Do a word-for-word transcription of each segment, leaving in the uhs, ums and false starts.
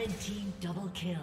Red team double kill.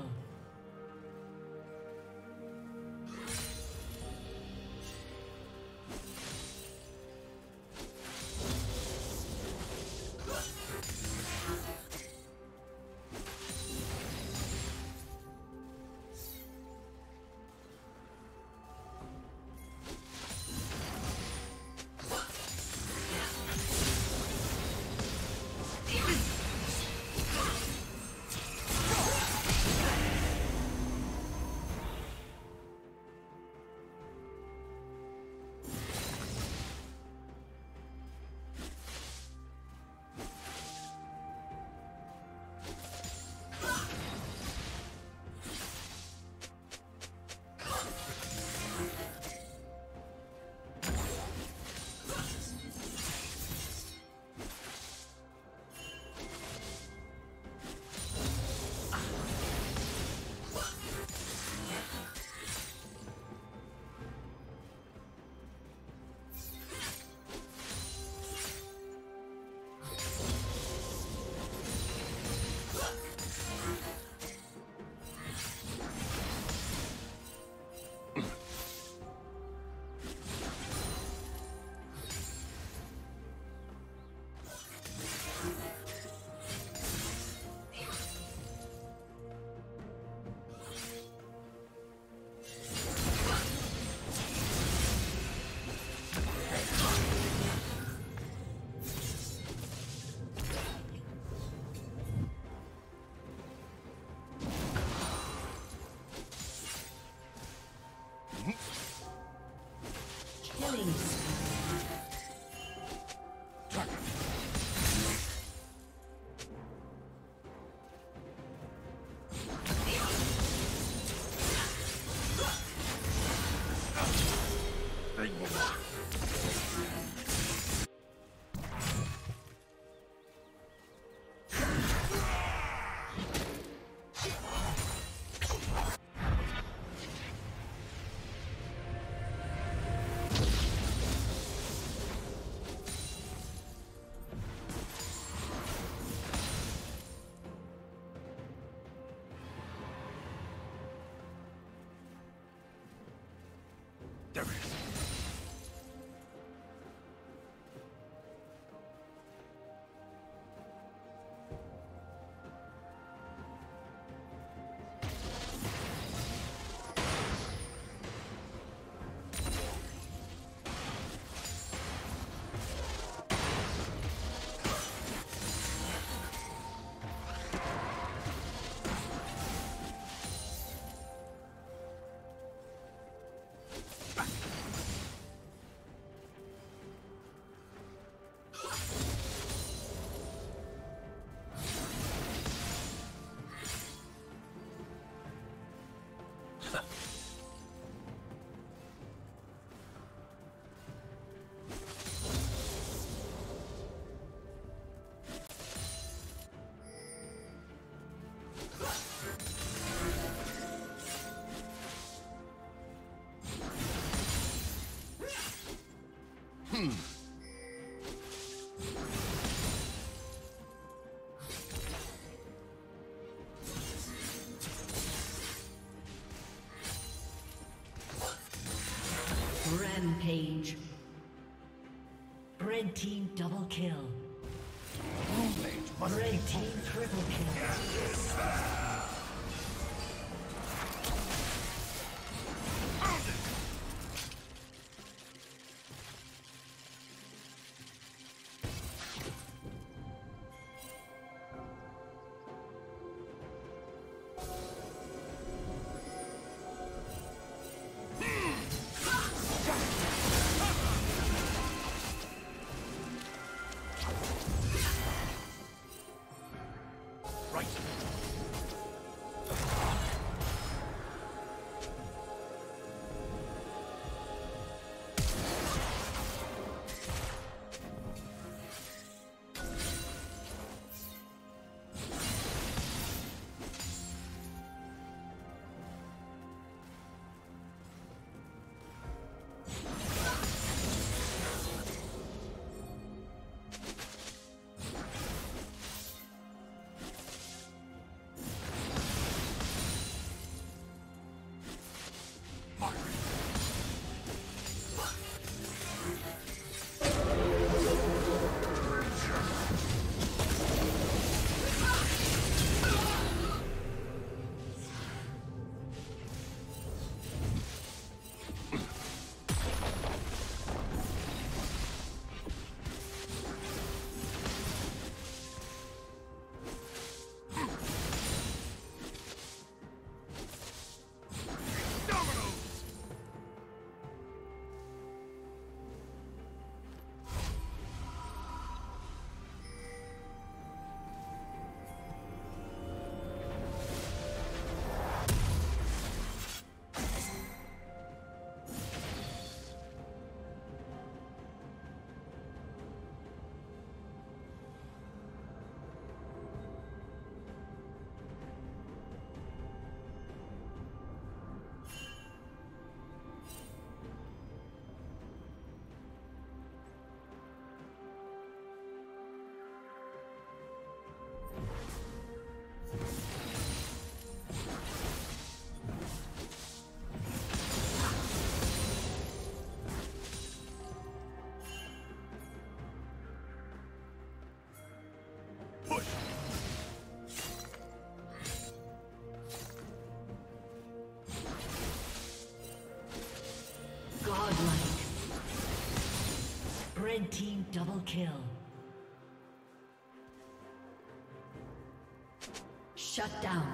Hmm. Rampage. Red team double kill. Red team triple kill. kill. Shut down.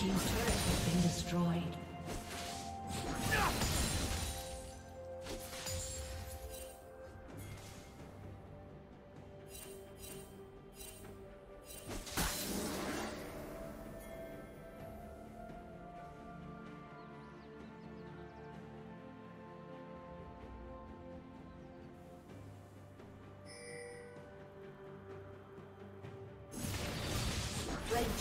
Team's turret has been destroyed. Red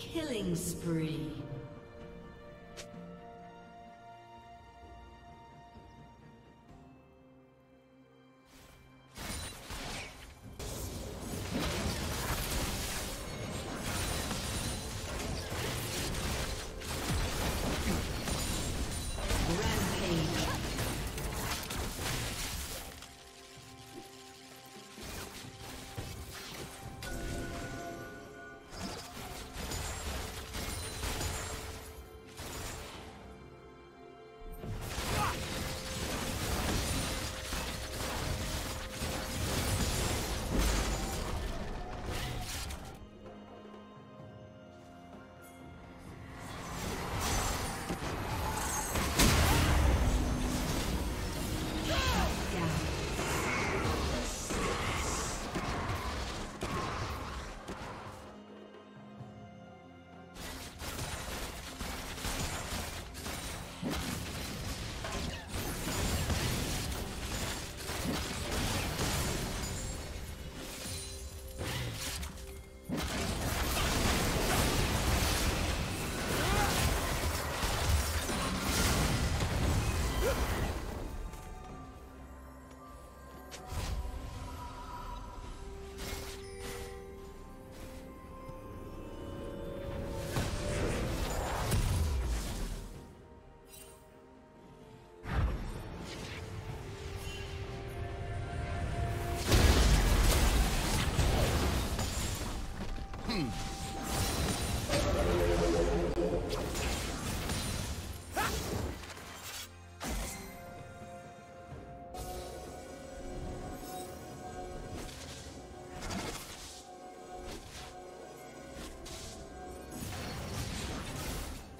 Killing spree.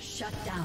Shut down.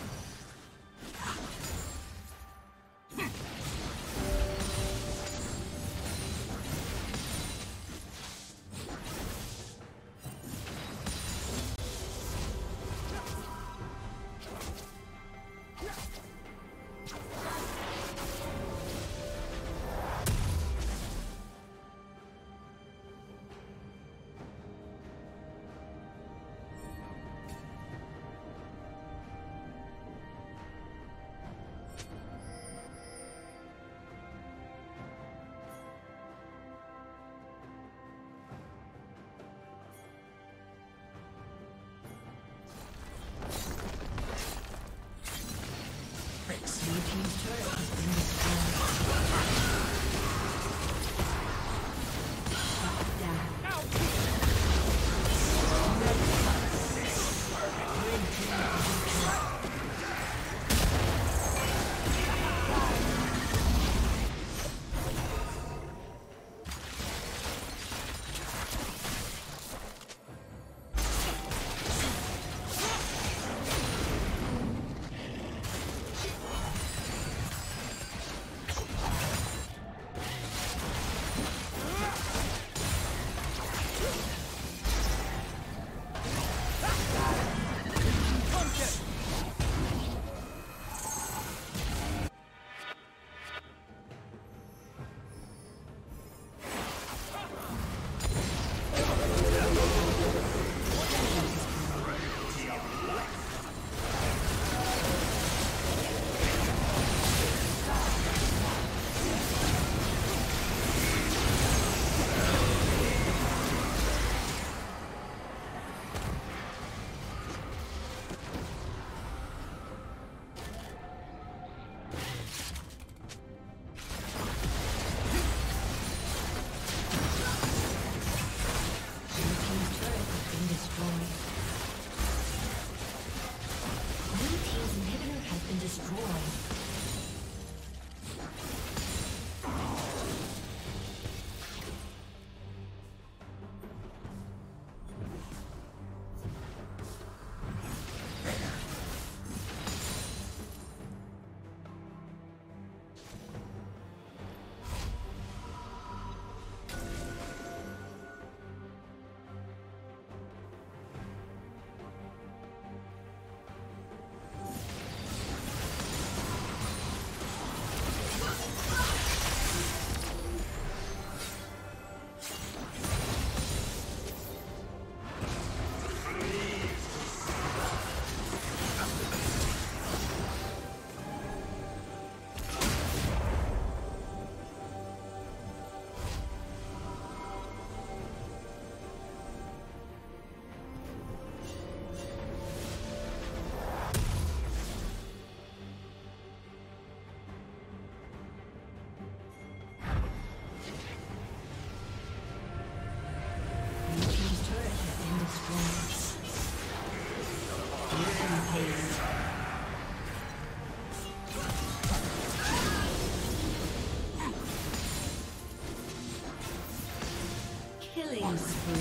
Killing spree.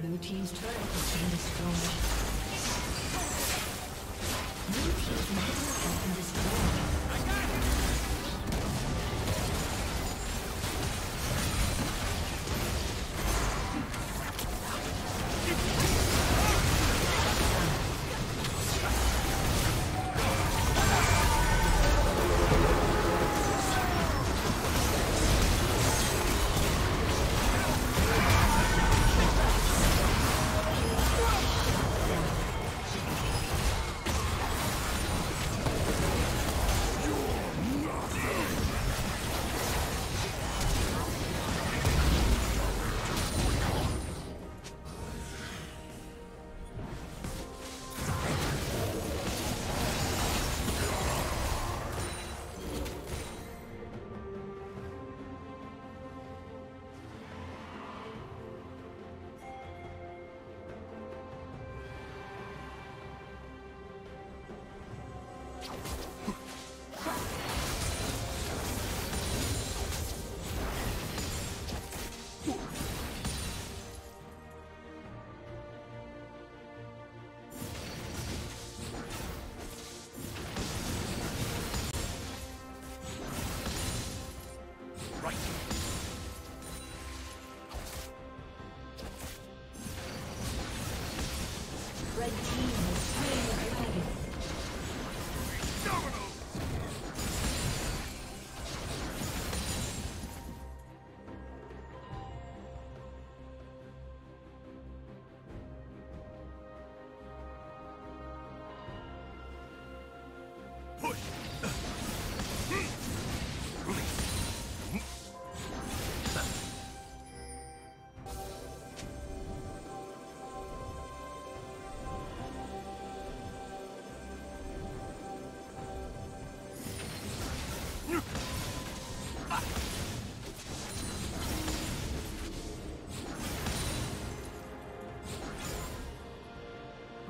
Blue team's turret has been destroyed. Blue team's middle has been destroyed. I got it!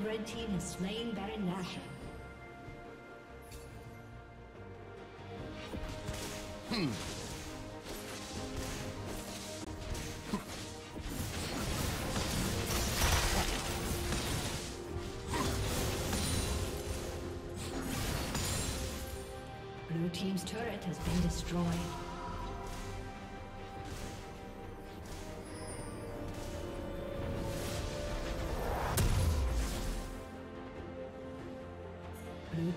Red team has slain Baron Nashor. Hmm. Blue team's turret has been destroyed. Blue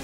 team's